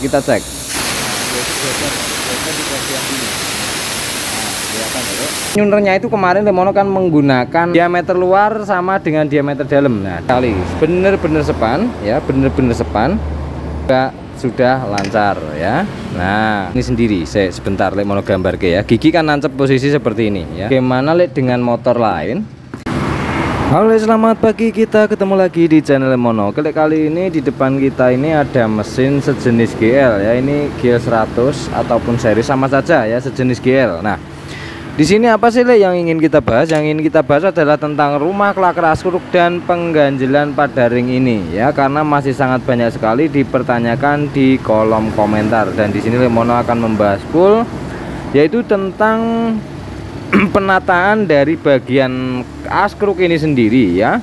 Kita cek. Nyundernya itu kemarin Lek Mono kan menggunakan diameter luar sama dengan diameter dalam. Nah, kali bener-bener sepan ya, bener-bener sepan. Sudah lancar ya. Nah, ini sendiri saya sebentar Lek Mono gambar ke ya. Gigi kan nancep posisi seperti ini ya. Bagaimana Lek dengan motor lain? Halo, selamat pagi, kita ketemu lagi di channel Lek Mono. Kali ini di depan kita ini ada mesin sejenis GL ya, ini GL 100 ataupun seri sama saja ya, sejenis GL. Nah, di sini apa sih Lek yang ingin kita bahas? Yang ingin kita bahas adalah tentang rumah kelak askruk dan pengganjilan pada ring ini ya, karena masih sangat banyak sekali dipertanyakan di kolom komentar, dan di sini Lek Mono akan membahas full yaitu tentang penataan dari bagian askruk ini sendiri ya,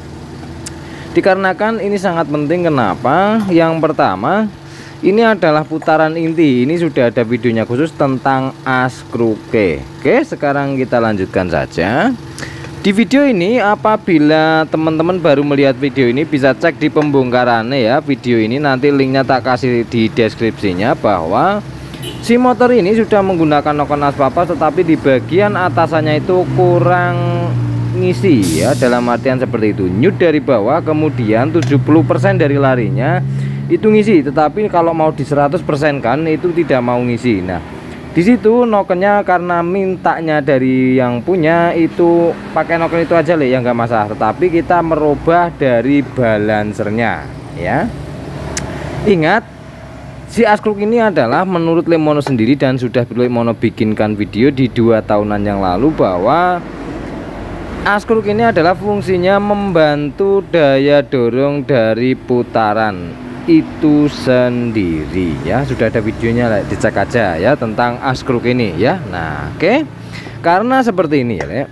dikarenakan ini sangat penting. Kenapa? Yang pertama, ini adalah putaran inti. Ini sudah ada videonya khusus tentang askruke. Oke, sekarang kita lanjutkan saja di video ini. Apabila teman-teman baru melihat video ini, bisa cek di pembongkarannya ya video ini, nanti linknya tak kasih di deskripsinya, bahwa si motor ini sudah menggunakan noken aspapa, tetapi di bagian atasannya itu kurang ngisi ya, dalam artian seperti itu, nyut dari bawah, kemudian 70% dari larinya itu ngisi, tetapi kalau mau di 100% kan itu tidak mau ngisi. Nah, di situ nokennya karena mintanya dari yang punya itu pakai noken itu aja Lek, yang nggak masalah, tetapi kita merubah dari balancernya ya. Ingat, si askruk ini adalah menurut Lek Mono sendiri, dan sudah Lek Mono bikinkan video di 2 tahunan yang lalu, bahwa askruk ini adalah fungsinya membantu daya dorong dari putaran itu sendiri ya. Sudah ada videonya, dicek aja ya tentang askruk ini ya. Nah, oke. Karena seperti ini ya, Lek,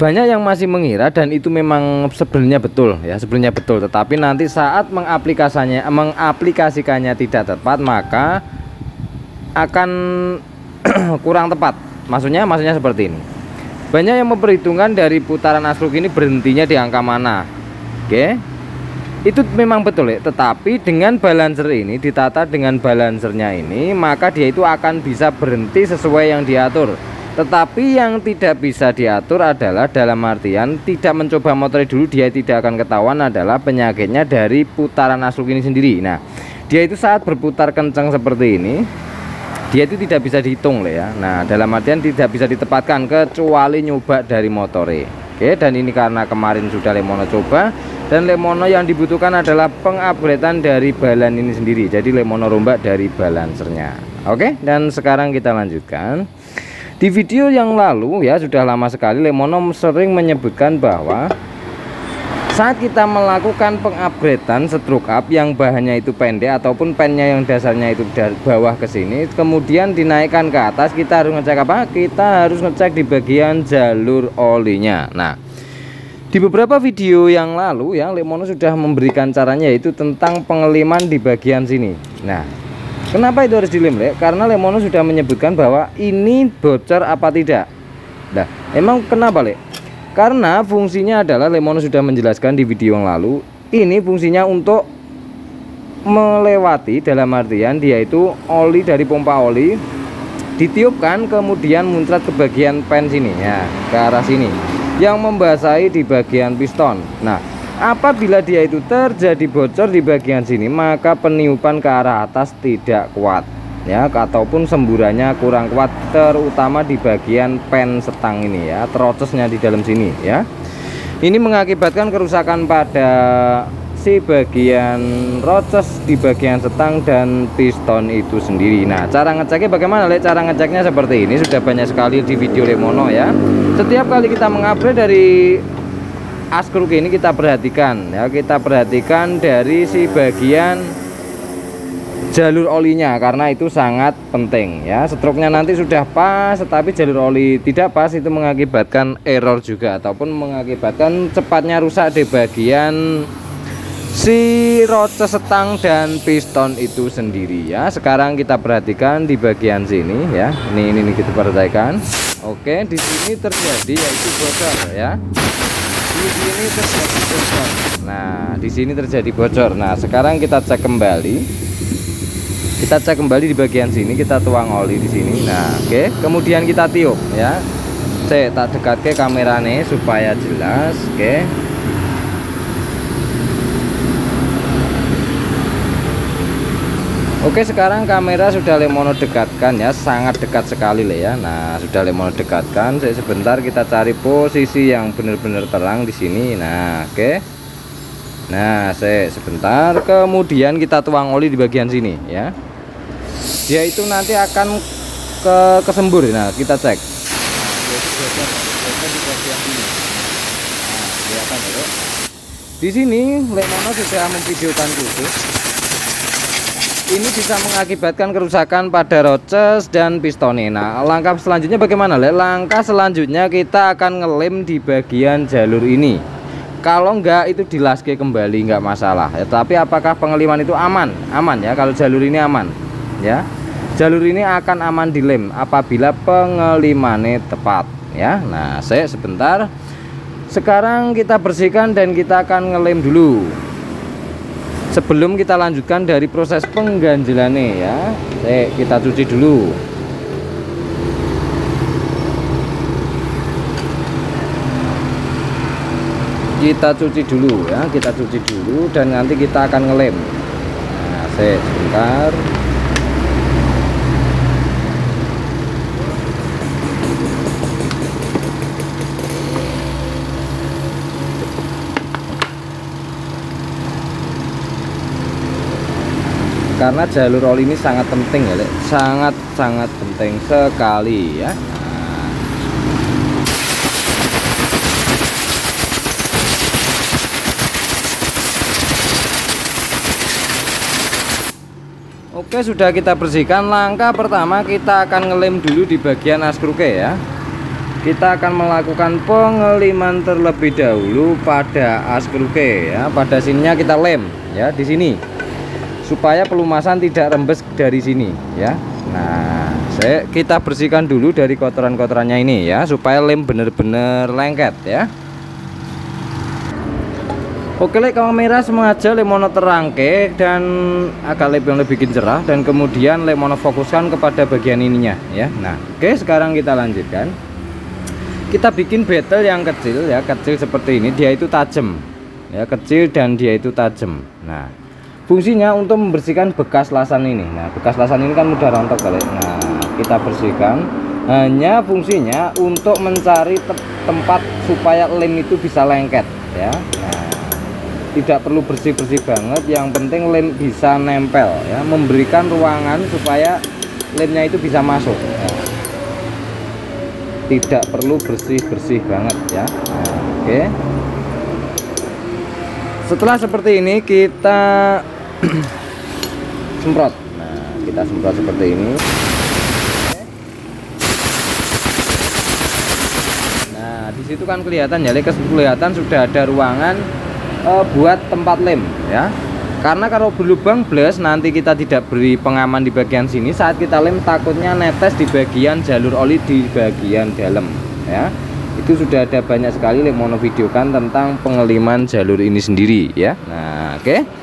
banyak yang masih mengira, dan itu memang sebenarnya betul ya, sebenarnya betul, tetapi nanti saat mengaplikasikannya tidak tepat, maka akan kurang tepat. Maksudnya seperti ini, banyak yang memperhitungkan dari putaran askruk ini berhentinya di angka mana. Oke, itu memang betul ya, tetapi dengan balancer ini, ditata dengan balancernya ini, maka dia itu akan bisa berhenti sesuai yang diatur. Tetapi yang tidak bisa diatur adalah, dalam artian tidak mencoba motor dulu, dia tidak akan ketahuan adalah penyakitnya dari putaran askruk ini sendiri. Nah, dia itu saat berputar kencang seperti ini, dia itu tidak bisa dihitung Lek ya. Nah, dalam artian tidak bisa ditepatkan kecuali nyoba dari motore. Oke, dan ini karena kemarin sudah Lek Mono coba, dan Lek Mono yang dibutuhkan adalah pengupgradean dari balan ini sendiri. Jadi Lek Mono rombak dari balancernya. Oke, dan sekarang kita lanjutkan. Di video yang lalu ya, sudah lama sekali Lek Mono sering menyebutkan bahwa saat kita melakukan pengupgradean stroke up yang bahannya itu pendek ataupun pennya yang dasarnya itu dari bawah ke sini, kemudian dinaikkan ke atas, kita harus ngecek apa? Kita harus ngecek di bagian jalur olinya. Nah, di beberapa video yang lalu ya, Lek Mono sudah memberikan caranya, yaitu tentang pengeliman di bagian sini. Nah, kenapa itu harus dilem Lek? Karena Lek Mono sudah menyebutkan bahwa ini bocor apa tidak. Nah, emang kenapa Lek? Karena fungsinya adalah, Lek Mono sudah menjelaskan di video yang lalu, ini fungsinya untuk melewati, dalam artian dia itu oli dari pompa oli ditiupkan, kemudian muncrat ke bagian pen sini ya, ke arah sini, yang membasahi di bagian piston. Nah, apabila dia itu terjadi bocor di bagian sini, maka peniupan ke arah atas tidak kuat ya, ataupun semburannya kurang kuat, terutama di bagian pen setang ini ya, terocesnya di dalam sini ya. Ini mengakibatkan kerusakan pada si bagian roces di bagian setang dan piston itu sendiri. Nah, cara ngeceknya bagaimana Lek? Cara ngeceknya seperti ini, sudah banyak sekali di video Lek Mono ya. Setiap kali kita mengupgrade dari askruk ini, kita perhatikan ya, kita perhatikan dari si bagian jalur olinya, karena itu sangat penting ya. Struknya nanti sudah pas, tetapi jalur oli tidak pas, itu mengakibatkan error juga, ataupun mengakibatkan cepatnya rusak di bagian si roces setang dan piston itu sendiri ya. Sekarang kita perhatikan di bagian sini ya, ini kita perhatikan. Oke, di sini terjadi yaitu bocor ya. Ini terjadi bocor. Nah, di sini terjadi bocor. Nah, sekarang kita cek kembali. Kita cek kembali di bagian sini, kita tuang oli di sini. Nah, oke. Kemudian kita tiup ya. Cek tak dekat ke kamerane supaya jelas, oke. Oke, sekarang kamera sudah Lek mono dekatkan ya, sangat dekat sekali le ya. Nah, sudah Lek mono dekatkan. Cek sebentar kita cari posisi yang benar-benar terang di sini. Nah, oke. Nah, sebentar, kemudian kita tuang oli di bagian sini ya. Dia itu nanti akan kesembur. Nah, kita cek. Nah, di bagian sini. Nah, kelihatan ya. Di sini Lek mono sudah memvideokan khusus. Ini bisa mengakibatkan kerusakan pada roces dan pistonnya. Nah, langkah selanjutnya bagaimana, Lek? Langkah selanjutnya kita akan ngelem di bagian jalur ini. Kalau enggak itu dilaske kembali, enggak masalah ya. Tapi apakah pengeliman itu aman? Aman ya, kalau jalur ini aman ya. Jalur ini akan aman dilem apabila pengelimannya tepat ya. Nah, sebentar. Sekarang kita bersihkan dan kita akan ngelem dulu sebelum kita lanjutkan dari proses pengganjelannya ya. Kita cuci dulu. Kita cuci dulu ya, kita cuci dulu dan nanti kita akan ngelem. Nah, sebentar. Karena jalur oli ini sangat penting ya, Lek. Sangat penting sekali ya. Oke, sudah kita bersihkan. Langkah pertama kita akan ngelem dulu di bagian askruke ya. Kita akan melakukan pengeliman terlebih dahulu pada askruke ya. Pada sininya kita lem ya, di sini supaya pelumasan tidak rembes dari sini ya. Nah, kita bersihkan dulu dari kotoran-kotorannya ini ya, supaya lem benar-benar lengket ya. Oke, Lek, kamera sengaja Lek mono terangke dan agak lebih cerah, dan kemudian Lek mono fokuskan kepada bagian ininya ya. Nah, oke, sekarang kita lanjutkan. Kita bikin betel yang kecil ya, kecil seperti ini. Dia itu tajam ya, kecil dan dia itu tajam. Nah, fungsinya untuk membersihkan bekas lasan ini. Nah, bekas lasan ini kan mudah rontok kali. Nah, kita bersihkan. Hanya fungsinya untuk mencari tempat supaya lem itu bisa lengket ya. Nah, tidak perlu bersih-bersih banget, yang penting lem bisa nempel ya, memberikan ruangan supaya lemnya itu bisa masuk ya. Tidak perlu bersih-bersih banget ya. Nah, oke. Setelah seperti ini kita semprot. Nah, kita semprot seperti ini. Nah, di situ kan kelihatan ya, kelihatan sudah ada ruangan buat tempat lem ya. Karena kalau berlubang blus nanti kita tidak beri pengaman di bagian sini, saat kita lem takutnya netes di bagian jalur oli di bagian dalam ya. Itu sudah ada banyak sekali Lek mono videokan tentang pengeliman jalur ini sendiri ya. Nah, oke.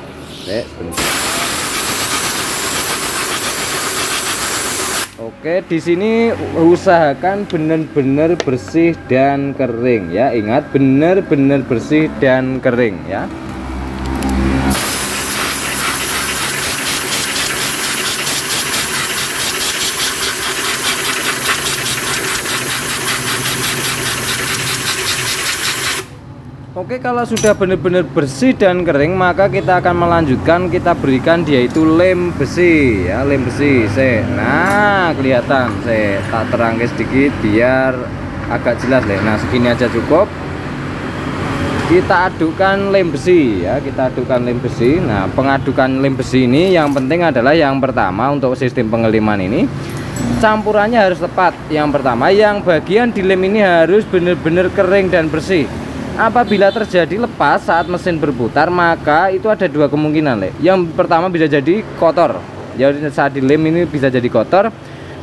Oke, di sini usahakan benar-benar bersih dan kering ya. Ingat, benar-benar bersih dan kering ya. Oke, kalau sudah benar-benar bersih dan kering, maka kita akan melanjutkan, kita berikan dia itu lem besi ya, lem besi. Nah, kelihatan, tak terangke sedikit biar agak jelas, Lek. Nah, segini aja cukup. Kita adukan lem besi ya, kita adukan lem besi. Nah, pengadukan lem besi ini yang penting adalah yang pertama untuk sistem pengeliman ini, campurannya harus tepat. Yang pertama, yang bagian dilem ini harus benar-benar kering dan bersih. Apabila terjadi lepas saat mesin berputar, maka itu ada dua kemungkinan, Lek. Yang pertama bisa jadi kotor. Jadi saat dilem ini bisa jadi kotor.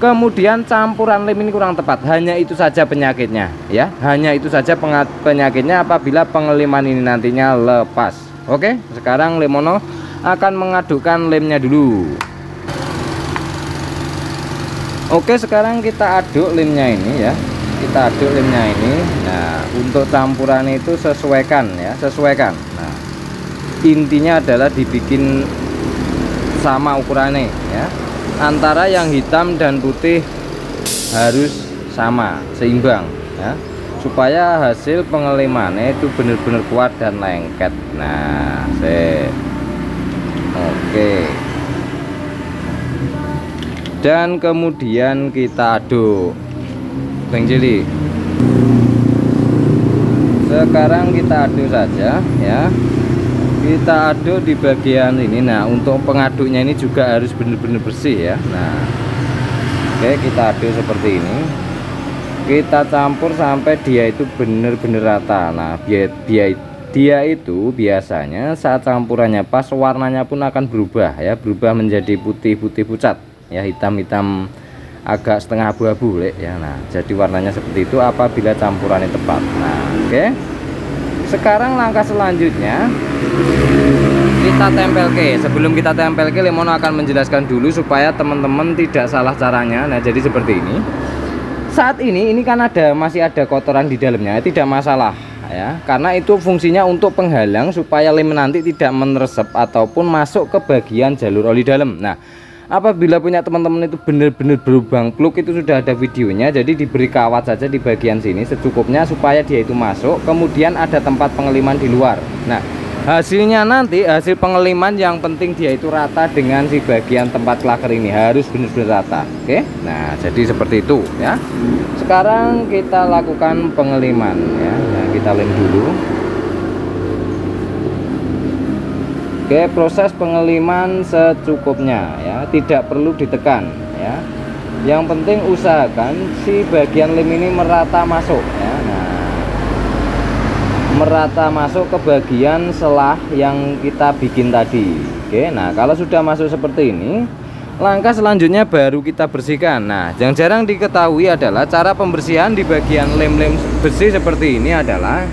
Kemudian campuran lem ini kurang tepat. Hanya itu saja penyakitnya, ya. Hanya itu saja penyakitnya apabila pengeliman ini nantinya lepas. Oke, sekarang Lek mono akan mengadukan lemnya dulu. Oke, sekarang kita aduk limnya ini ya. Kita aduk limnya ini. Nah, untuk campuran itu sesuaikan ya, sesuaikan. Nah, intinya adalah dibikin sama ukurannya ya. Antara yang hitam dan putih harus sama, seimbang ya. Supaya hasil pengelimannya itu benar-benar kuat dan lengket. Nah, oke. Dan kemudian kita aduk. Bang Jeli. Sekarang kita aduk saja ya. Kita aduk di bagian ini. Nah, untuk pengaduknya ini juga harus benar-benar bersih ya. Nah. Oke, kita aduk seperti ini. Kita campur sampai dia itu bener-bener rata. Nah, dia itu biasanya saat campurannya pas, warnanya pun akan berubah ya, berubah menjadi putih-putih pucat ya, hitam-hitam agak setengah abu-abu ya. Nah, jadi warnanya seperti itu apabila campurannya tepat. Nah, oke. Sekarang langkah selanjutnya kita tempel ke. Sebelum kita tempel ke, Lek Mono akan menjelaskan dulu supaya teman-teman tidak salah caranya. Nah, jadi seperti ini. Saat ini kan masih ada kotoran di dalamnya, tidak masalah ya, karena itu fungsinya untuk penghalang supaya lem nanti tidak meresep ataupun masuk ke bagian jalur oli dalam. Nah, apabila punya teman-teman itu benar-benar berlubang pluk, itu sudah ada videonya, jadi diberi kawat saja di bagian sini secukupnya supaya dia itu masuk, kemudian ada tempat pengeliman di luar. Nah, hasilnya nanti, hasil pengeliman yang penting dia itu rata dengan si bagian tempat klaker ini, harus benar-benar rata. Oke, nah jadi seperti itu ya. Sekarang kita lakukan pengeliman ya. Nah, kita lem dulu. Oke, proses pengeliman secukupnya ya, tidak perlu ditekan ya, yang penting usahakan si bagian lem ini merata masuk ya. Nah, merata masuk ke bagian selah yang kita bikin tadi. Oke, nah kalau sudah masuk seperti ini, langkah selanjutnya baru kita bersihkan. Nah, yang jarang diketahui adalah cara pembersihan di bagian lem-lem bersih seperti ini adalah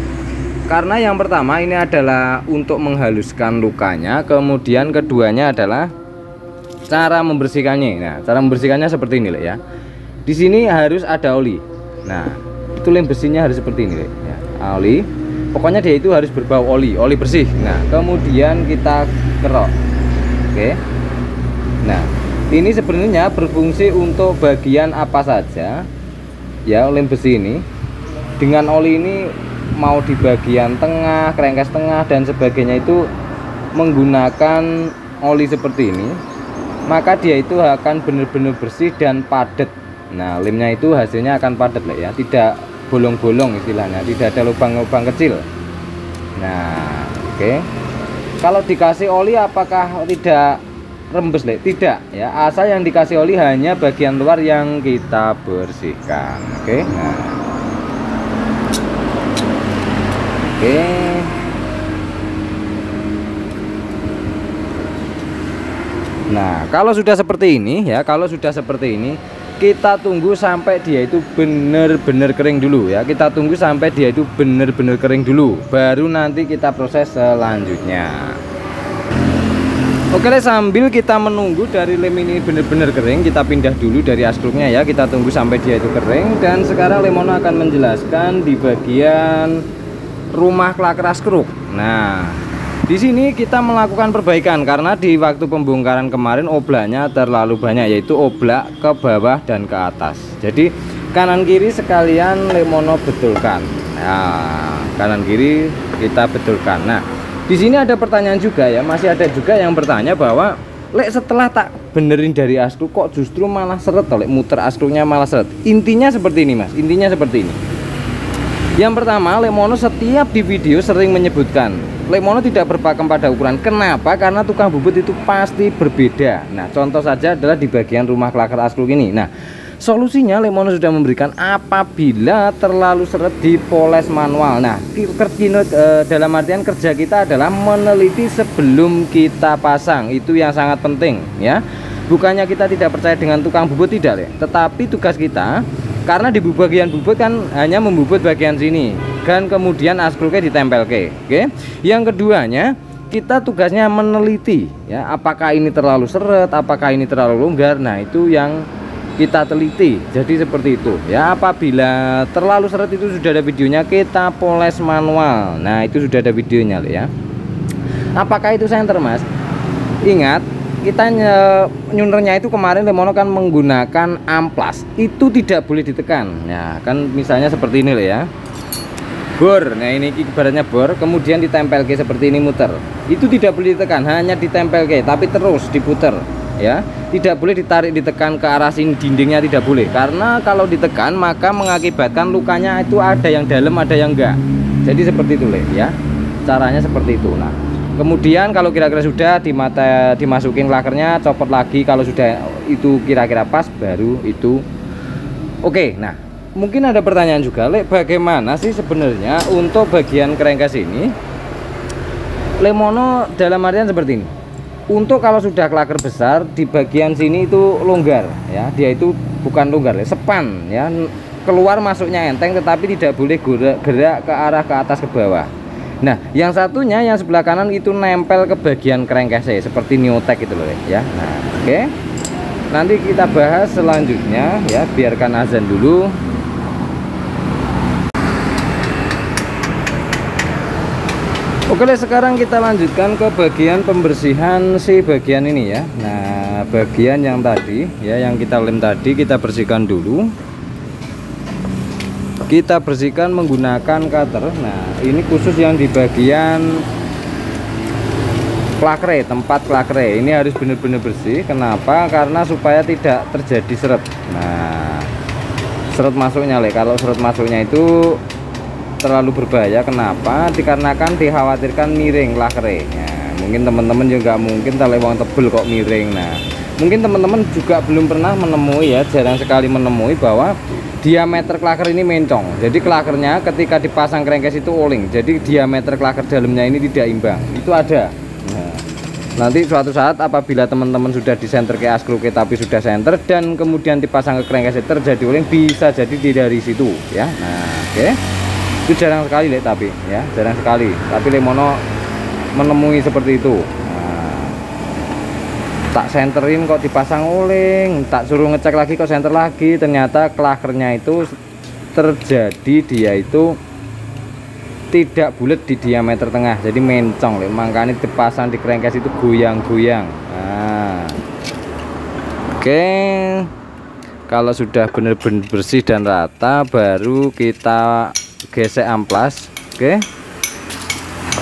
karena yang pertama ini adalah untuk menghaluskan lukanya, kemudian keduanya adalah cara membersihkannya. Nah, cara membersihkannya seperti ini ya. Di sini harus ada oli. Nah, itu lem bersihnya harus seperti ini ya. Oli. Pokoknya dia itu harus berbau oli bersih. Nah, kemudian kita kerok. Oke. Nah, ini sebenarnya berfungsi untuk bagian apa saja ya, lem besi ini. Dengan oli ini mau di bagian tengah, kerangkas tengah dan sebagainya, itu menggunakan oli seperti ini, maka dia itu akan benar-benar bersih dan padat. Nah, lemnya itu hasilnya akan padat ya, tidak bolong-bolong istilahnya, tidak ada lubang-lubang kecil. Nah, oke. Kalau dikasih oli apakah tidak rembes, Lek? Tidak ya, asal yang dikasih oli hanya bagian luar yang kita bersihkan. Oke. Nah. Oke. Nah, kalau sudah seperti ini ya, kalau sudah seperti ini, kita tunggu sampai dia itu benar-benar kering dulu ya. Kita tunggu sampai dia itu benar-benar kering dulu, baru nanti kita proses selanjutnya. Oke, sambil kita menunggu dari lem ini benar-benar kering, kita pindah dulu dari askruknya ya. Kita tunggu sampai dia itu kering. Dan sekarang Lek Mono akan menjelaskan di bagian rumah klaker askruk. Nah, di sini kita melakukan perbaikan karena di waktu pembongkaran kemarin oblaknya terlalu banyak, yaitu oblak ke bawah dan ke atas. Jadi kanan kiri sekalian Lek Mono betulkan. Nah, kanan kiri kita betulkan. Nah, di sini ada pertanyaan juga ya, masih ada juga yang bertanya bahwa, Lek, setelah tak benerin dari askruk kok justru malah seret, Lek, muter askruknya malah seret. Intinya seperti ini, Mas. Intinya seperti ini. Yang pertama, Lek Mono setiap di video sering menyebutkan Lek Mono tidak berpakem pada ukuran. Kenapa? Karena tukang bubut itu pasti berbeda. Nah, contoh saja adalah di bagian rumah klaker askruk ini. Nah, solusinya Lek Mono sudah memberikan, apabila terlalu seret dipoles manual. Nah, dalam artian kerja kita adalah meneliti sebelum kita pasang. Itu yang sangat penting ya. Bukannya kita tidak percaya dengan tukang bubut, tidak ya. Tetapi tugas kita, karena di bagian bubut kan hanya membubut bagian sini dan kemudian askruknya ditempel ke. Oke, yang keduanya kita tugasnya meneliti ya, apakah ini terlalu seret, apakah ini terlalu longgar. Nah, itu yang kita teliti. Jadi seperti itu ya, apabila terlalu seret itu sudah ada videonya, kita poles manual. Nah itu sudah ada videonya loh ya. Apakah itu senter mas? Ingat kita nyundernya itu kemarin Lek mono kan menggunakan amplas, itu tidak boleh ditekan ya kan, misalnya seperti ini loh ya, bor. Nah ini ibaratnya bor, kemudian ditempel ke seperti ini, muter. Itu tidak boleh ditekan, hanya ditempel ke, tapi terus diputer ya, tidak boleh ditarik ditekan ke arah sini, dindingnya tidak boleh, karena kalau ditekan maka mengakibatkan lukanya itu ada yang dalam ada yang enggak. Jadi seperti itu Lek ya, caranya seperti itu. Nah kemudian kalau kira-kira sudah dimasukin lakernya, copot lagi. Kalau sudah itu kira-kira pas, baru itu oke. Nah mungkin ada pertanyaan juga Lek, bagaimana sih sebenarnya untuk bagian kerengkas ini Lek mono, dalam artian seperti ini. Untuk kalau sudah klaker besar di bagian sini itu longgar ya, dia itu bukan longgar ya, sepan ya, keluar masuknya enteng, tetapi tidak boleh gerak ke arah ke atas ke bawah. Nah yang satunya yang sebelah kanan itu nempel ke bagian kerengkasnya seperti niotek gitu loh ya. Nah oke, nanti kita bahas selanjutnya ya, biarkan azan dulu. Oke sekarang kita lanjutkan ke bagian pembersihan si bagian ini ya. Nah bagian yang tadi ya, yang kita lem tadi, kita bersihkan dulu. Kita bersihkan menggunakan cutter. Nah ini khusus yang di bagian klakre, tempat klakre ini harus benar-benar bersih. Kenapa? Karena supaya tidak terjadi seret. Nah seret masuknya Lek, kalau seret masuknya itu terlalu berbahaya. Kenapa? Dikarenakan dikhawatirkan miring klakre. Nah, mungkin teman-teman juga mungkin telewang tebel kok miring. Nah mungkin teman-teman juga belum pernah menemui ya, jarang sekali menemui bahwa diameter klaker ini mencong. Jadi klakernya ketika dipasang kerengkes itu oleng, jadi diameter klaker dalamnya ini tidak imbang. Itu ada. Nah, nanti suatu saat apabila teman-teman sudah disenter ke askruke, tapi sudah senter dan kemudian dipasang ke kerengkes terjadi oleng, bisa jadi dari situ ya. Nah oke, itu jarang sekali Lek, tapi ya jarang sekali, tapi Lek mono menemui seperti itu. Tak senterin kok dipasang oleng, tak suruh ngecek lagi kok senter lagi, ternyata klakernya itu terjadi dia itu tidak bulat di diameter tengah, jadi mencong Lek. Makanya dipasang di kerengkes itu goyang-goyang. Nah oke, kalau sudah benar-benar bersih dan rata baru kita gesek amplas. Oke,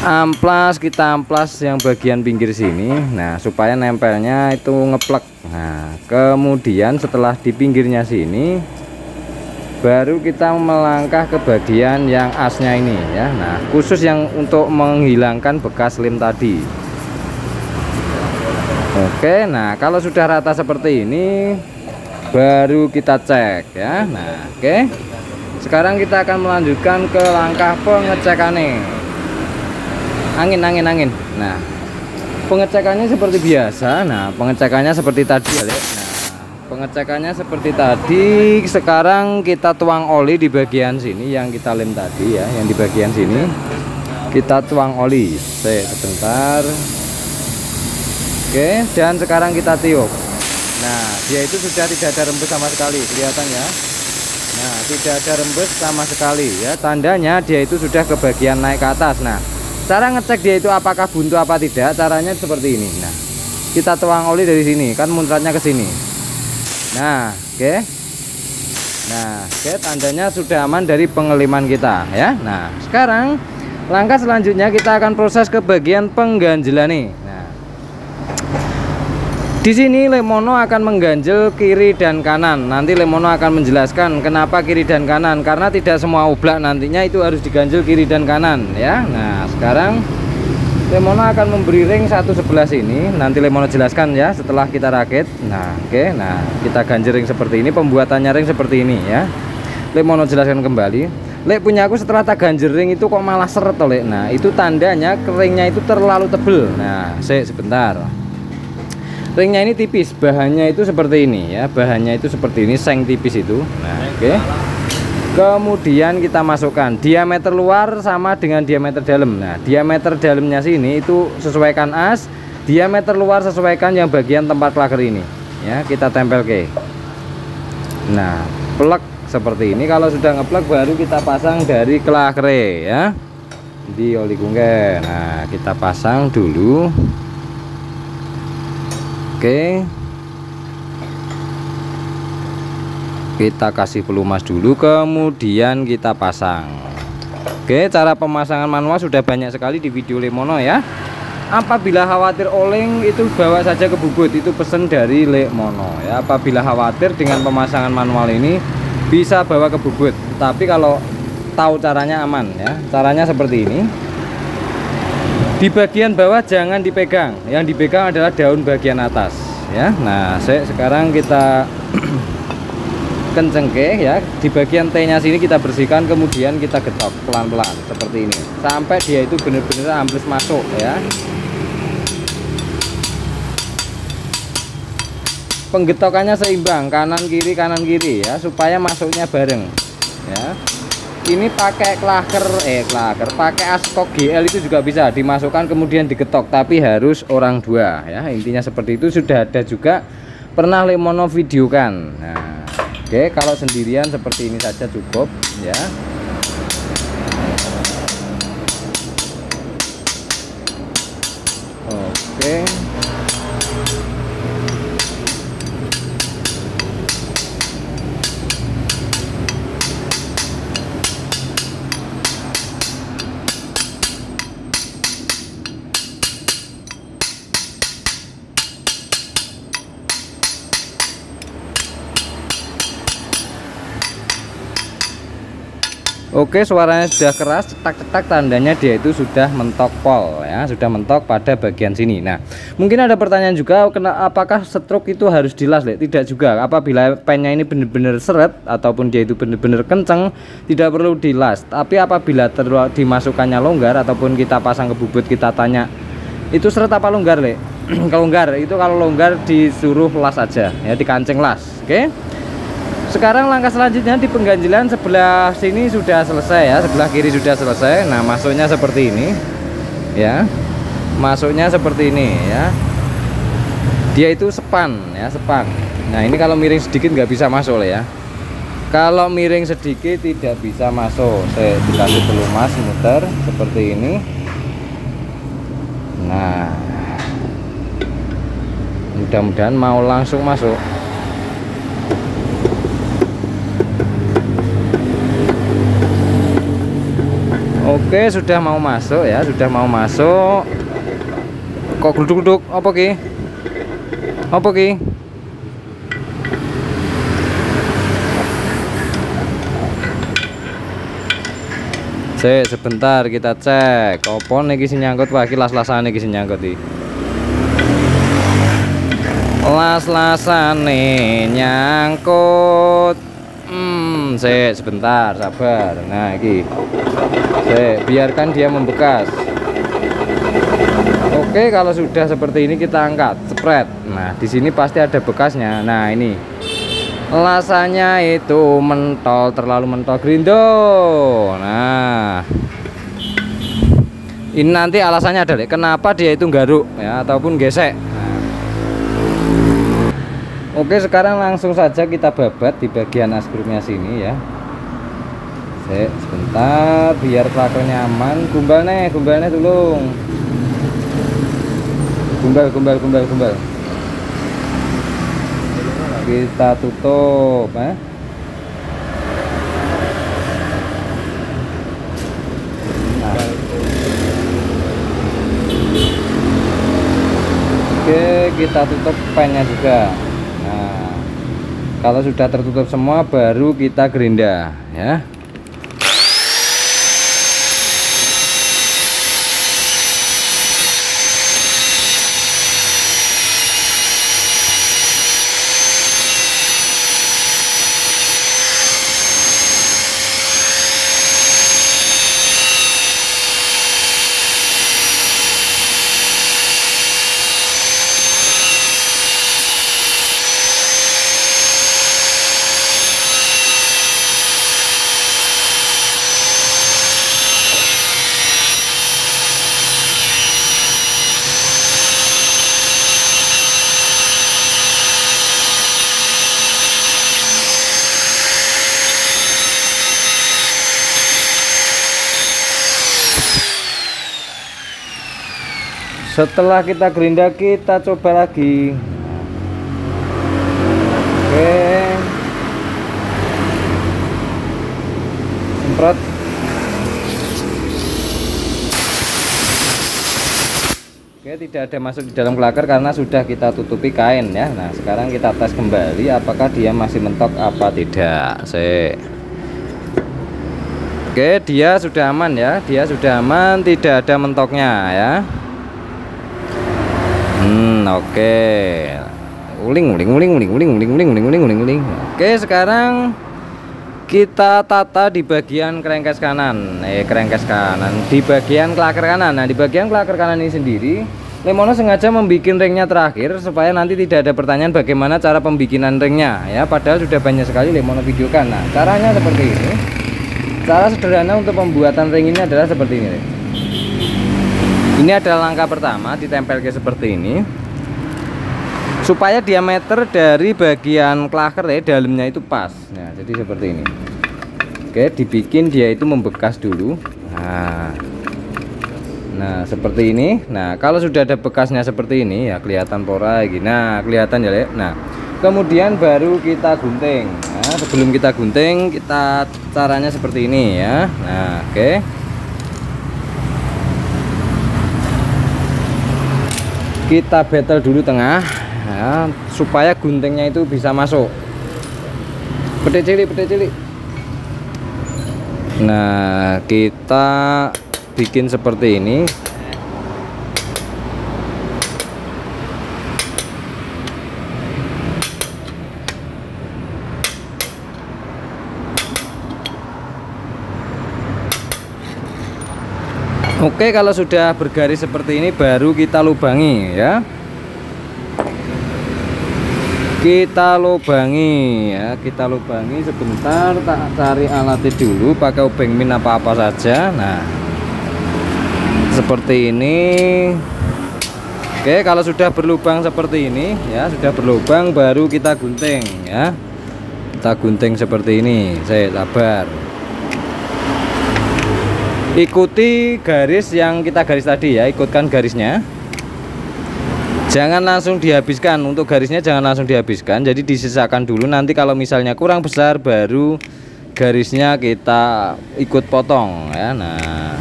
amplas, kita amplas yang bagian pinggir sini. Nah supaya nempelnya itu ngeplek. Nah kemudian setelah di pinggirnya sini baru kita melangkah ke bagian yang asnya ini ya. Nah khusus yang untuk menghilangkan bekas lem tadi. Oke, nah kalau sudah rata seperti ini baru kita cek ya. Nah oke, sekarang kita akan melanjutkan ke langkah pengecekannya. Angin. Nah pengecekannya seperti biasa. Nah pengecekannya seperti tadi ya Lek. Nah pengecekannya seperti tadi. Sekarang kita tuang oli di bagian sini yang kita lem tadi ya, yang di bagian sini kita tuang oli sebentar. Oke, dan sekarang kita tiup. Nah dia itu sudah tidak ada rembes sama sekali, kelihatan ya. Nah tidak ada rembes sama sekali ya, tandanya dia itu sudah ke bagian naik ke atas. Nah cara ngecek dia itu apakah buntu apa tidak, caranya seperti ini. Nah kita tuang oli dari sini kan, muncratnya ke sini. Nah oke, nah oke, tandanya sudah aman dari pengeliman kita ya. Nah sekarang langkah selanjutnya kita akan proses ke bagian pengganjelan nih. Nah di sini Lek mono akan mengganjel kiri dan kanan. Nanti Lek mono akan menjelaskan kenapa kiri dan kanan, karena tidak semua oblak nantinya itu harus diganjel kiri dan kanan ya. Nah sekarang Lek mono akan memberi ring satu sebelah sini, nanti Lek mono jelaskan ya setelah kita rakit. Nah oke, nah kita ganjel ring seperti ini, pembuatannya ring seperti ini ya. Lek mono jelaskan kembali. Lek punya aku setelah tak ganjel ring itu kok malah seret Lek. Nah itu tandanya keringnya itu terlalu tebel. Nah sebentar, ringnya ini tipis, bahannya itu seperti ini ya, bahannya itu seperti ini, seng tipis itu. Nah oke, kemudian kita masukkan diameter luar sama dengan diameter dalam. Nah diameter dalamnya sini itu sesuaikan as, diameter luar sesuaikan yang bagian tempat klaker ini ya, kita tempel ke Nah, plek seperti ini kalau sudah ngeplek baru kita pasang dari kelakre ya, di oli gunggen. Nah, kita pasang dulu. Oke, kita kasih pelumas dulu, kemudian kita pasang. Oke, cara pemasangan manual sudah banyak sekali di video Lek Mono ya. Apabila khawatir oleng itu bawa saja ke bubut, itu pesan dari Lek Mono ya. Apabila khawatir dengan pemasangan manual ini bisa bawa ke bubut, tapi kalau tahu caranya aman ya. Caranya seperti ini, di bagian bawah jangan dipegang, yang dipegang adalah daun bagian atas ya. Nah, sekarang kita kencengke ya, di bagian T-nya sini kita bersihkan, kemudian kita getok pelan-pelan seperti ini sampai dia itu benar-benar ambles masuk ya. Penggetokannya seimbang, kanan kiri ya, supaya masuknya bareng ya. Ini pakai pakai askok GL itu juga bisa dimasukkan kemudian digetok, tapi harus orang dua ya. Intinya seperti itu, sudah ada juga pernah Lek Mono videokan. Nah, oke, kalau sendirian seperti ini saja cukup ya. Oke, oke, suaranya sudah keras, cetak-cetak, tandanya dia itu sudah mentok pol ya, sudah mentok pada bagian sini. Nah, mungkin ada pertanyaan juga, apakah stroke itu harus dilas, Lek? Tidak juga. Apabila pennya ini benar-benar seret ataupun dia itu benar-benar kenceng, tidak perlu dilas. Tapi apabila dimasukkannya longgar ataupun kita pasang ke bubut, kita tanya itu seret apa longgar, Lek? Kalau longgar, itu kalau longgar disuruh las aja ya, dikancing las. Oke. Sekarang langkah selanjutnya di pengganjilan sebelah sini sudah selesai ya, sebelah kiri sudah selesai. Nah, masuknya seperti ini ya, masuknya seperti ini ya, dia itu sepan ya, sepan. Nah, ini kalau miring sedikit nggak bisa masuk ya, kalau miring sedikit tidak bisa masuk. Saya dikasih pelumas muter seperti ini. Nah, mudah-mudahan mau langsung masuk. Oke, sudah mau masuk ya, sudah mau masuk. Kok gluduk-gluduk? Apa ki? Apa ki? Sebentar kita cek. Apa niki sing nyangkut? Wah, iki las-lasane iki sing nyangkut iki. Las-lasane nyangkut. Sebentar, sabar. Nah, iki. Biarkan dia membekas. Oke, kalau sudah seperti ini kita angkat, spread. Nah, di sini pasti ada bekasnya. Nah, ini lasanya itu mentol, terlalu mentol, grindo. Nah, ini nanti alasannya adalah kenapa dia itu garuk ya ataupun gesek. Oke, sekarang langsung saja kita babat di bagian askrumnya sini ya. Sebentar, biar plakonya aman. Gumbalnya, gumbalnya tolong. Gumbal, gumbal, gumbal, gumbal. Kita tutup ya. Nah. Oke, kita tutup pennya juga. Kalau sudah tertutup semua baru kita gerinda ya. Setelah kita gerinda, kita coba lagi. Oke, semprot. Oke, tidak ada masuk di dalam kelakar karena sudah kita tutupi kain ya. Nah, sekarang kita tes kembali apakah dia masih mentok apa tidak. Oke, dia sudah aman ya, dia sudah aman, tidak ada mentoknya ya. Oke, uling. Oke, sekarang kita tata di bagian kerengkes kanan, di bagian kelakar kanan. Nah, di bagian kelakar kanan ini sendiri, Lek Mono sengaja membuat ringnya terakhir supaya nanti tidak ada pertanyaan bagaimana cara pembikinan ringnya ya. Padahal sudah banyak sekali Lek Mono videokan. Nah, caranya seperti ini. Cara sederhana untuk pembuatan ring ini adalah seperti ini. Ini adalah langkah pertama, ditempelkan seperti ini supaya diameter dari bagian klaker ya dalamnya itu pas. Nah, jadi seperti ini. Oke, dibikin dia itu membekas dulu. Nah seperti ini. Nah, kalau sudah ada bekasnya seperti ini ya, kelihatan pora gini. Nah, kelihatan ya, Lek. Nah, kemudian baru kita gunting. Nah, sebelum kita gunting, kita caranya seperti ini ya. Nah, oke. Kita betel dulu tengah. Nah, supaya guntingnya itu bisa masuk. Petik cilik. Nah, kita bikin seperti ini. Oke, kalau sudah bergaris seperti ini baru kita lubangi ya. Kita lubangi sebentar, tak cari alatnya dulu, pakai obeng min apa-apa saja. Nah, seperti ini. Oke, kalau sudah berlubang seperti ini ya, sudah berlubang baru kita gunting ya. Kita gunting seperti ini. Saya sabar. Ikuti garis yang kita garis tadi ya, ikutkan garisnya. Jangan langsung dihabiskan, untuk garisnya jangan langsung dihabiskan, jadi disisakan dulu. Nanti kalau misalnya kurang besar baru garisnya kita ikut potong ya. Nah,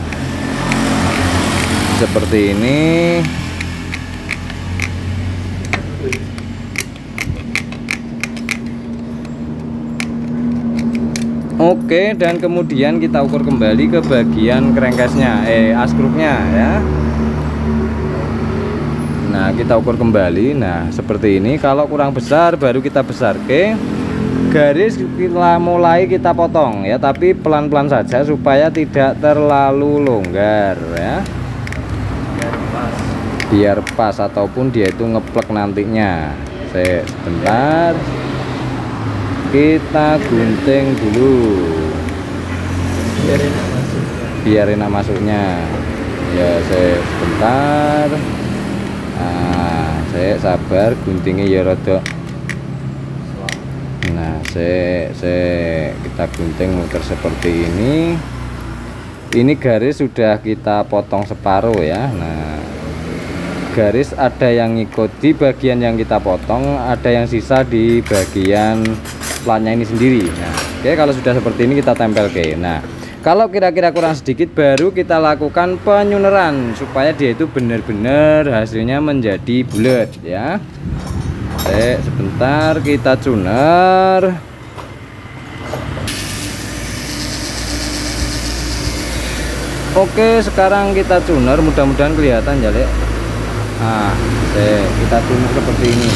seperti ini. Oke, dan kemudian kita ukur kembali ke bagian kerengkesnya, askruknya ya. Nah, kita ukur kembali. Nah, seperti ini. Kalau kurang besar baru kita besar. Oke, garis kita mulai kita potong ya, tapi pelan-pelan saja supaya tidak terlalu longgar ya, biar pas ataupun dia itu ngeplek nantinya. Sebentar, kita gunting dulu biar enak masuknya ya. Sebentar. Nah, saya sabar, guntingnya ya rodok. Nah, kita gunting muter seperti ini. Ini garis sudah kita potong separuh ya. Nah, garis ada yang ikut di bagian yang kita potong, ada yang sisa di bagian platnya ini sendiri. Nah, oke, kalau sudah seperti ini kita tempel ke. Nah, kalau kira-kira kurang sedikit baru kita lakukan penyuneran supaya dia itu benar-benar hasilnya menjadi bulat ya. Oke, sebentar, kita cuner. Oke, sekarang kita cuner, mudah-mudahan kelihatan ya, Lek. Nah, kita cuner seperti ini.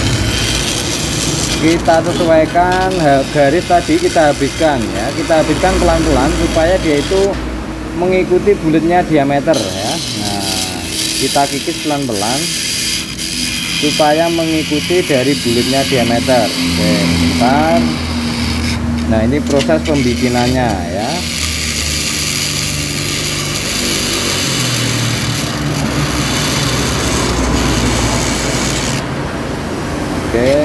Kita sesuaikan garis tadi, kita habiskan ya, kita habiskan pelan-pelan supaya dia itu mengikuti bulatnya diameter ya. Nah, kita kikis pelan-pelan supaya mengikuti dari bulatnya diameter. Oke, bentar. Nah, ini proses pembikinannya ya. Oke,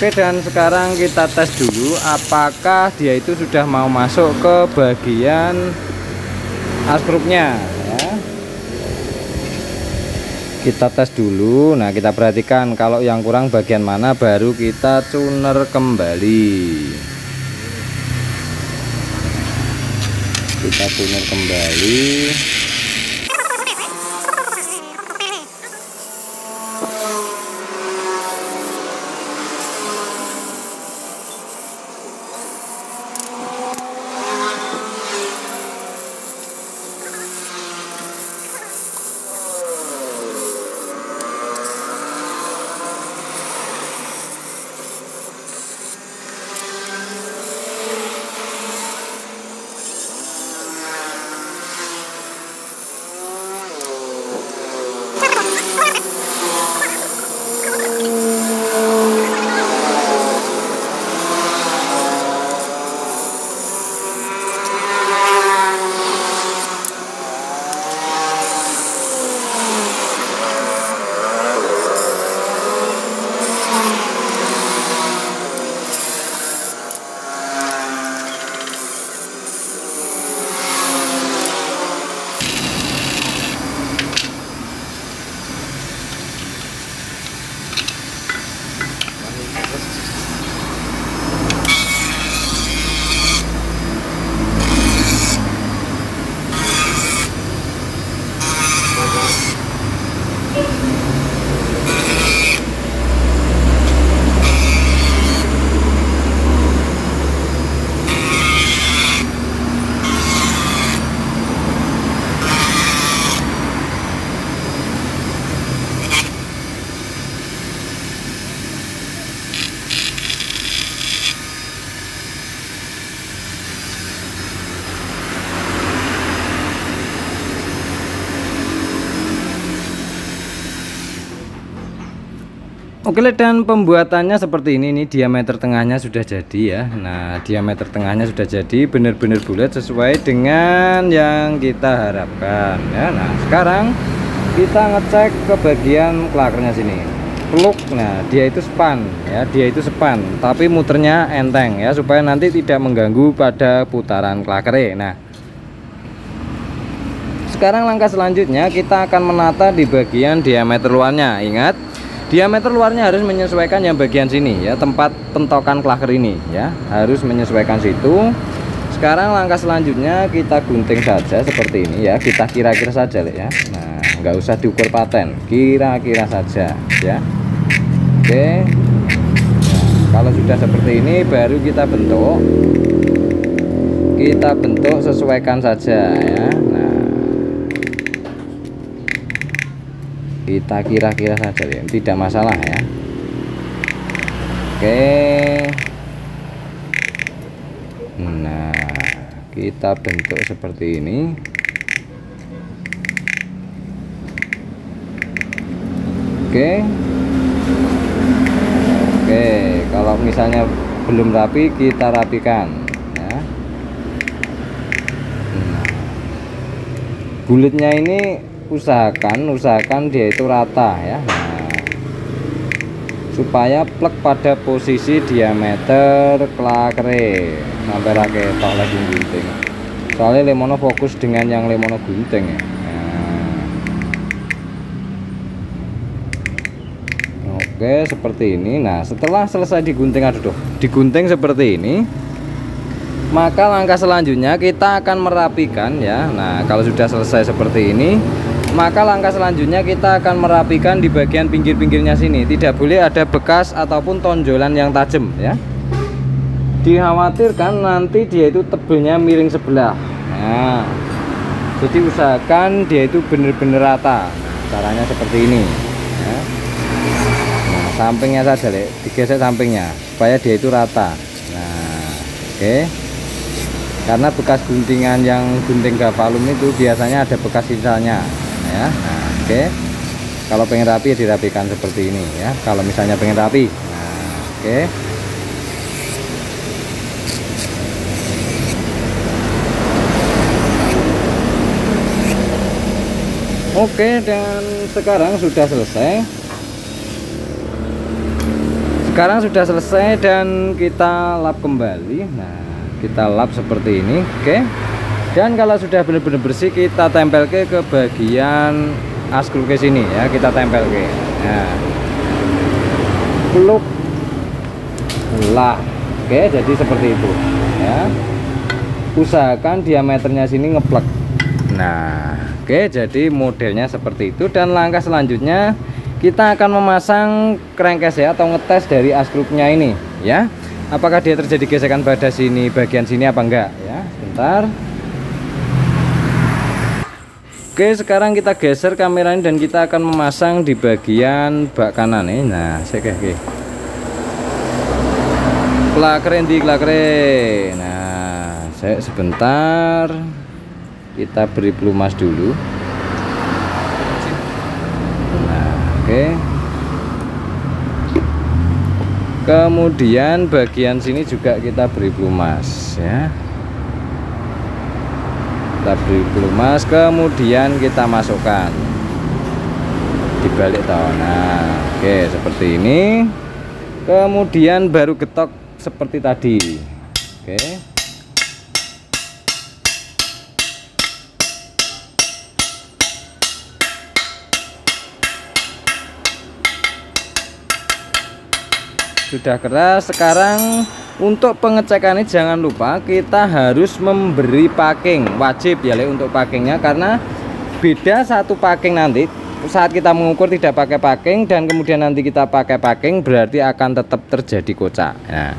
Oke, dan sekarang kita tes dulu apakah dia itu sudah mau masuk ke bagian asprupnya ya. Kita tes dulu. Nah, kita perhatikan kalau yang kurang bagian mana, baru kita tuner kembali. Kita tuner kembali. Oke, dan pembuatannya seperti ini. Ini diameter tengahnya sudah jadi ya. Nah, diameter tengahnya sudah jadi, benar-benar bulat sesuai dengan yang kita harapkan ya. Nah, sekarang kita ngecek ke bagian klakernya sini. Peluk. Nah, dia itu span ya, dia itu span, tapi muternya enteng ya, supaya nanti tidak mengganggu pada putaran klakere. Nah, sekarang langkah selanjutnya kita akan menata di bagian diameter luarnya. Ingat, diameter luarnya harus menyesuaikan yang bagian sini ya, tempat pentokan klaker ini ya, harus menyesuaikan situ. Sekarang langkah selanjutnya kita gunting saja seperti ini ya, kita kira-kira saja ya. Nah, nggak usah diukur paten, kira-kira saja ya. Oke. Nah, kalau sudah seperti ini baru kita bentuk. Kita bentuk sesuaikan saja ya. Nah, kita kira-kira saja ya, tidak masalah ya. Oke. Nah, kita bentuk seperti ini. Oke. Oke, kalau misalnya belum rapi kita rapikan ya. Nah, gulitnya ini usahakan dia itu rata ya. Nah, supaya plek pada posisi diameter klakere. Sampai rake tak lagi gunting, soalnya Lek mono fokus dengan yang Lek mono gunting ya. Nah, oke, seperti ini. Nah, setelah selesai digunting, digunting seperti ini, maka langkah selanjutnya kita akan merapikan ya. Nah, kalau sudah selesai seperti ini, maka langkah selanjutnya kita akan merapikan di bagian pinggir-pinggirnya sini. Tidak boleh ada bekas ataupun tonjolan yang tajam ya. Dikhawatirkan nanti dia itu tebelnya miring sebelah. Nah, jadi usahakan dia itu benar-benar rata. Caranya seperti ini ya. Nah, sampingnya saja Lek, digesek sampingnya supaya dia itu rata. Nah, oke. Karena bekas guntingan yang gunting gapalum itu biasanya ada bekas sisanya ya. Nah, oke. Kalau pengen rapi ya dirapikan seperti ini ya, kalau misalnya pengen rapi. Nah, oke. Oke, dan sekarang sudah selesai. Sekarang sudah selesai dan kita lap kembali. Nah, kita lap seperti ini, oke. Dan kalau sudah benar-benar bersih, kita tempel ke bagian askul ke sini ya, kita tempel ke. Nah, peluk lah, oke. Jadi seperti itu ya. Usahakan diameternya sini ngeplek. Nah, oke, jadi modelnya seperti itu. Dan langkah selanjutnya kita akan memasang crankcase ya, atau ngetes dari askrupnya ini ya, apakah dia terjadi gesekan pada sini bagian sini apa enggak ya. Sebentar. Oke, sekarang kita geser kameranya dan kita akan memasang di bagian bak kanan nih. Nah, oke. Klakren di klakren. Nah, saya sebentar, kita beri pelumas dulu. Oke. Kemudian bagian sini juga kita beri pelumas ya. Kita beri pelumas, kemudian kita masukkan dibalik toh. Nah, oke, seperti ini. Kemudian baru getok seperti tadi. Oke. Sudah keras. Sekarang untuk pengecekannya jangan lupa kita harus memberi packing, wajib ya Le, untuk packingnya, karena beda satu packing nanti saat kita mengukur tidak pakai packing dan kemudian nanti kita pakai packing, berarti akan tetap terjadi kocak. Nah,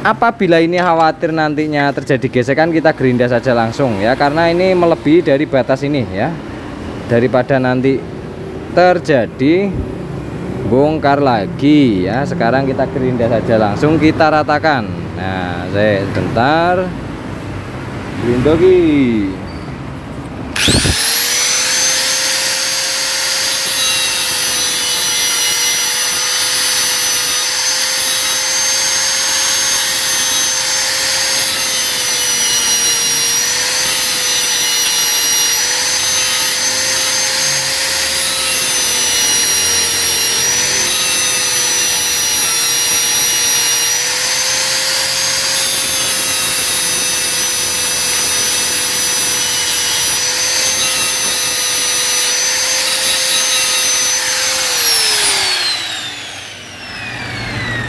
apabila ini khawatir nantinya terjadi gesekan, kita gerinda saja langsung ya, karena ini melebihi dari batas ini ya, daripada nanti terjadi bongkar lagi ya. Sekarang kita gerinda saja langsung, kita ratakan. Nah, saya sebentar gerindogi.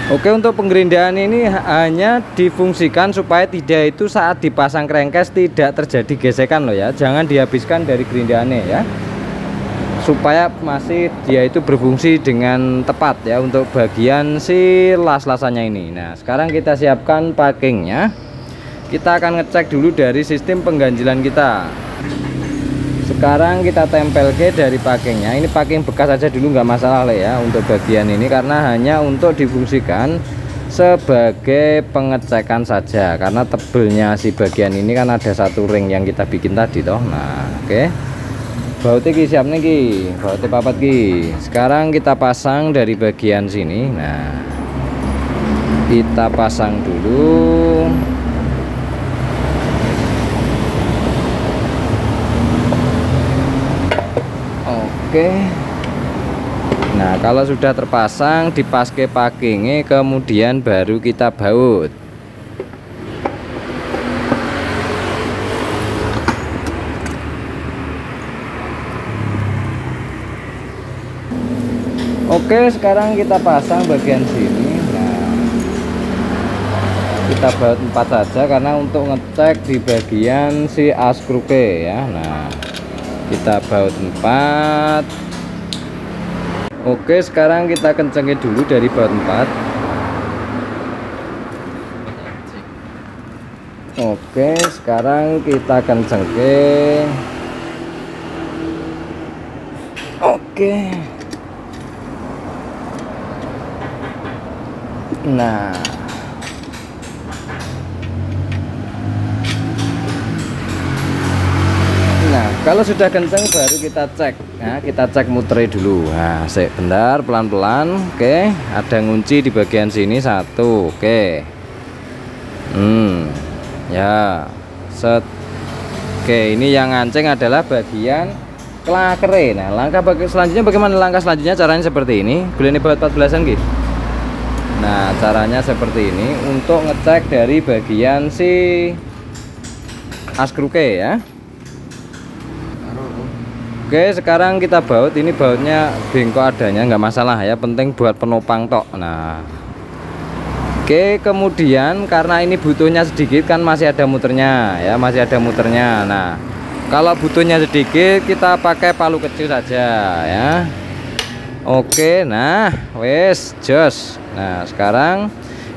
Oke, untuk pengerindaan ini hanya difungsikan supaya tidak itu saat dipasang crankcase tidak terjadi gesekan loh ya. Jangan dihabiskan dari gerindaannya ya, supaya masih dia itu berfungsi dengan tepat ya untuk bagian si las-lasannya ini. Nah, sekarang kita siapkan packingnya. Kita akan ngecek dulu dari sistem pengganjilan kita. Sekarang kita tempel ke dari packingnya. Ini packing bekas aja dulu, nggak masalah lah ya untuk bagian ini, karena hanya untuk difungsikan sebagai pengecekan saja, karena tebelnya si bagian ini kan ada satu ring yang kita bikin tadi toh. Nah, oke. Bautnya ki siap nih ki, bautnya papat ki. Sekarang kita pasang dari bagian sini. Nah, kita pasang dulu. Oke. Nah, kalau sudah terpasang dipaske packingnya, kemudian baru kita baut. Oke, sekarang kita pasang bagian sini. Nah, kita baut 4 saja karena untuk ngecek di bagian si askruke ya. Nah, kita baut 4. Oke, sekarang kita kencengin dulu dari baut 4. Oke, sekarang kita kencengin. Oke. Nah, kalau sudah kenceng baru kita cek. Nah, kita cek muternya dulu. Nah, sebentar, pelan-pelan. Oke, ada ngunci di bagian sini satu. Oke. Ya. Set. Oke, ini yang nganceng adalah bagian klakere. Nah, langkah selanjutnya bagaimana? Langkah selanjutnya caranya seperti ini. Gulene baut 14-an, Ki. Nah, caranya seperti ini untuk ngecek dari bagian si askruke ya. Oke, sekarang kita baut. Ini bautnya bengkok adanya, nggak masalah ya, penting buat penopang tok. Nah, oke, kemudian karena ini butuhnya sedikit kan masih ada muternya ya, masih ada muternya. Nah, kalau butuhnya sedikit kita pakai palu kecil saja ya. Oke, nah wes jos. Nah, sekarang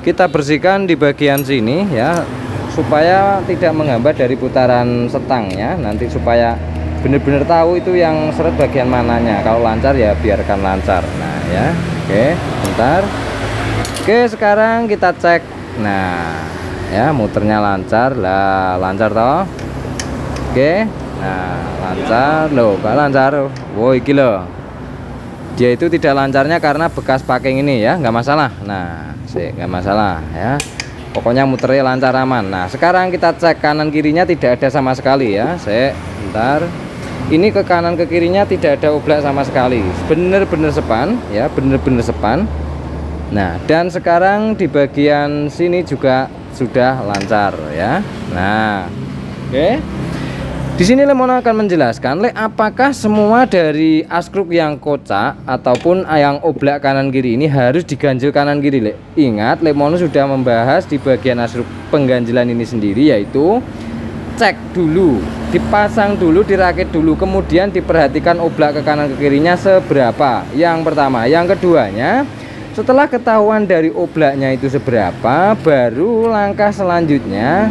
kita bersihkan di bagian sini ya, supaya tidak menghambat dari putaran setangnya nanti, supaya bener-bener tahu itu yang seret bagian mananya. Kalau lancar ya biarkan lancar. Nah ya, oke, bentar. Oke, sekarang kita cek. Nah ya, muternya lancar lah, lancar toh. Oke, nah lancar loh, gak lancar. Wow, iki loh, dia itu tidak lancarnya karena bekas packing ini ya, nggak masalah. Nah sih, nggak masalah ya, pokoknya muternya lancar aman. Nah, sekarang kita cek kanan kirinya tidak ada sama sekali ya. Sih, bentar. Ini ke kanan ke kirinya tidak ada oblak sama sekali, bener-bener sepan ya, bener-bener sepan. Nah, dan sekarang di bagian sini juga sudah lancar ya. Nah, oke, di sini Lek Mono akan menjelaskan, Lek, apakah semua dari askruk yang kocak ataupun yang oblak kanan kiri ini harus diganjil kanan kiri, Lek? Ingat, Lek Mono sudah membahas di bagian askruk pengganjilan ini sendiri, yaitu cek dulu, dipasang dulu, dirakit dulu, kemudian diperhatikan oblak ke kanan ke kirinya seberapa, yang pertama. Yang keduanya, setelah ketahuan dari oblaknya itu seberapa, baru langkah selanjutnya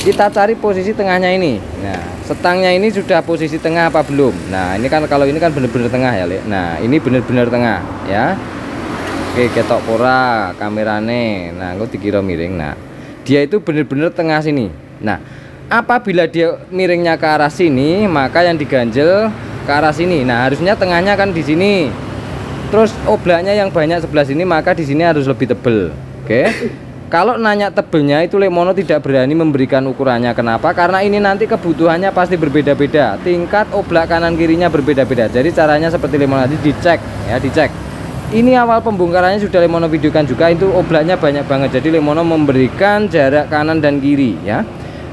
kita cari posisi tengahnya ini. Nah, setangnya ini sudah posisi tengah apa belum? Nah, ini kan kalau ini kan bener-bener tengah ya, Lek. Nah, ini bener-bener tengah ya. Oke, ketok pora kamerane. Nah, aku dikira miring. Nah, dia itu bener-bener tengah sini. Nah, apabila dia miringnya ke arah sini, maka yang diganjel ke arah sini. Nah, harusnya tengahnya kan di sini. Terus oblaknya yang banyak sebelah sini, maka di sini harus lebih tebel. Oke. Kalau nanya tebelnya itu Lek Mono tidak berani memberikan ukurannya. Kenapa? Karena ini nanti kebutuhannya pasti berbeda-beda. Tingkat oblak kanan kirinya berbeda-beda. Jadi caranya seperti Lek Mono tadi, dicek ya, dicek. Ini awal pembongkarannya sudah Lek Mono videokan juga, itu oblaknya banyak banget. Jadi Lek Mono memberikan jarak kanan dan kiri ya.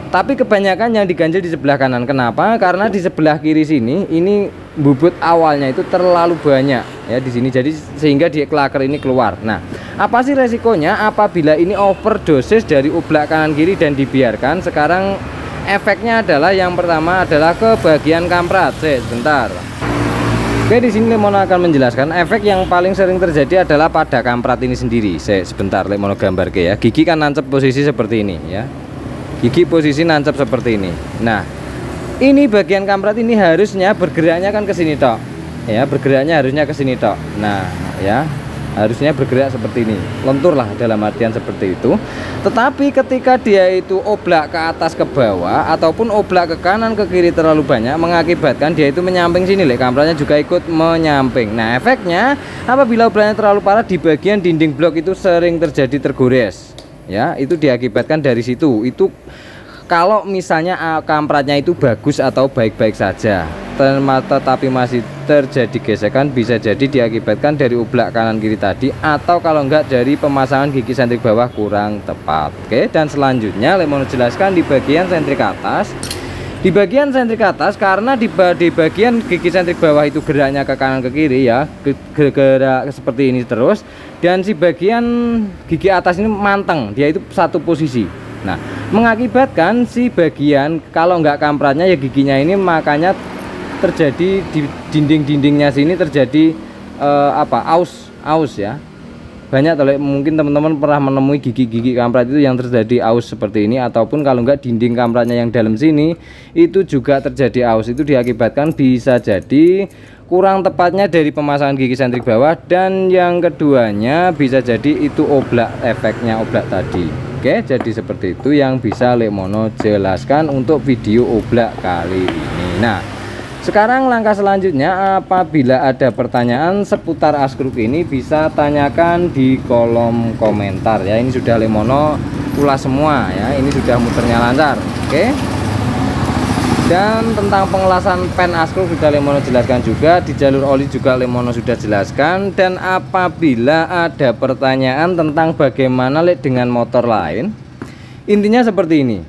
Tapi kebanyakan yang diganjil di sebelah kanan. Kenapa? Karena di sebelah kiri sini ini bubut awalnya itu terlalu banyak ya di sini. Jadi sehingga dia klaker ini keluar. Nah, apa sih resikonya apabila ini overdosis dari oblak kanan kiri dan dibiarkan? Sekarang efeknya adalah yang pertama adalah ke bagian kamprat. Sebentar. Oke, di sini Lek Mono akan menjelaskan efek yang paling sering terjadi adalah pada kamprat ini sendiri. Sebentar, Lek Mono gambar ke ya. Gigi kan nancep posisi seperti ini ya. Gigi posisi nancap seperti ini. Nah, ini bagian kamprat ini harusnya bergeraknya kan ke sini tok. Ya, bergeraknya harusnya ke sini tok. Nah, ya, harusnya bergerak seperti ini. Lentur lah dalam artian seperti itu. Tetapi ketika dia itu oblak ke atas ke bawah ataupun oblak ke kanan ke kiri terlalu banyak, mengakibatkan dia itu menyamping sini, Lek. Kampratnya juga ikut menyamping. Nah, efeknya apabila oblaknya terlalu parah di bagian dinding blok itu sering terjadi tergores. Ya, itu diakibatkan dari situ. Itu kalau misalnya kampratnya itu bagus atau baik-baik saja, tetapi masih terjadi gesekan, bisa jadi diakibatkan dari oblak kanan kiri tadi, atau kalau enggak dari pemasangan gigi sentrik bawah kurang tepat. Oke, dan selanjutnya Lek Mono jelaskan di bagian sentrik atas. Di bagian sentrik atas, karena di bagian gigi sentrik bawah itu geraknya ke kanan ke kiri ya, gerak seperti ini terus, dan si bagian gigi atas ini manteng, dia itu satu posisi. Nah, mengakibatkan si bagian kalau nggak kampratnya ya giginya ini, makanya terjadi di dinding-dindingnya sini terjadi aus ya. Banyak oleh mungkin teman-teman pernah menemui gigi-gigi kamprat itu yang terjadi aus seperti ini, ataupun kalau enggak dinding kampratnya yang dalam sini itu juga terjadi aus. Itu diakibatkan bisa jadi kurang tepatnya dari pemasangan gigi sentrik bawah, dan yang keduanya bisa jadi itu oblak, efeknya oblak tadi. Oke, jadi seperti itu yang bisa Lek Mono jelaskan untuk video oblak kali ini. Nah, sekarang langkah selanjutnya apabila ada pertanyaan seputar askruk ini bisa tanyakan di kolom komentar ya. Ini sudah Lek Mono ulas semua ya, ini sudah muternya lancar. Oke, Dan tentang pengelasan pen askruk sudah Lek mono jelaskan juga, di jalur oli juga Lek mono sudah jelaskan. Dan apabila ada pertanyaan tentang bagaimana Lek dengan motor lain, intinya seperti ini.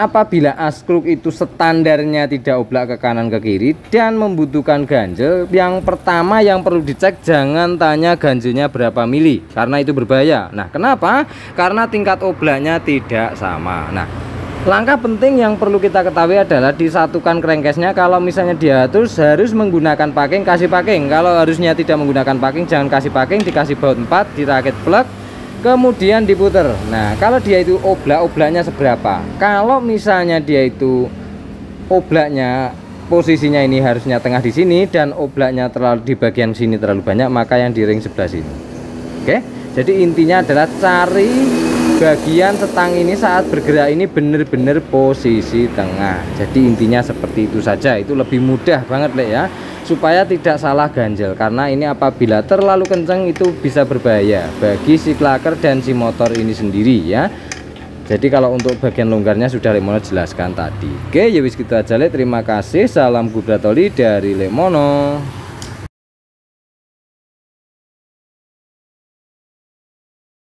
Apabila askruk itu standarnya tidak oblak ke kanan ke kiri dan membutuhkan ganjel, yang pertama yang perlu dicek jangan tanya ganjelnya berapa mili, karena itu berbahaya. Nah, kenapa? Karena tingkat oblaknya tidak sama. Nah, langkah penting yang perlu kita ketahui adalah disatukan crankcase-nya. Kalau misalnya diatur harus menggunakan packing, kasih packing. Kalau harusnya tidak menggunakan packing, jangan kasih packing, dikasih baut 4, dirakit plug, kemudian diputer. Nah, kalau dia itu oblak-oblaknya seberapa? Kalau misalnya dia itu oblaknya posisinya ini harusnya tengah di sini dan oblaknya terlalu di bagian sini terlalu banyak, maka yang di ring sebelah sini. Oke? Jadi intinya adalah cari bagian setang ini saat bergerak ini benar-benar posisi tengah. Jadi intinya seperti itu saja, itu lebih mudah banget Lek ya, supaya tidak salah ganjel, karena ini apabila terlalu kenceng itu bisa berbahaya bagi si klaker dan si motor ini sendiri ya. Jadi kalau untuk bagian longgarnya sudah Lek mono jelaskan tadi. Oke, ya wis gitu aja Lek, terima kasih. Salam gubratoli dari Lek mono.